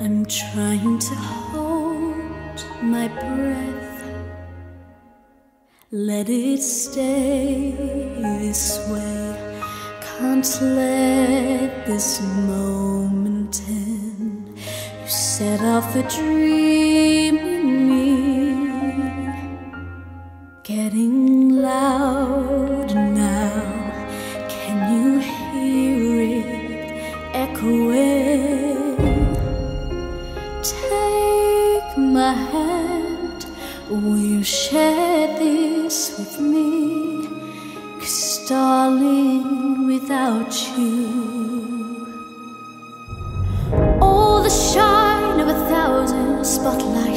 I'm trying to hold my breath, let it stay this way. Can't let this moment end. You set off a dream in me, getting loud now. Can you hear it echoing? Take my hand, will you share this with me? 'Cause darling, without you, all the shine of 1,000 spotlights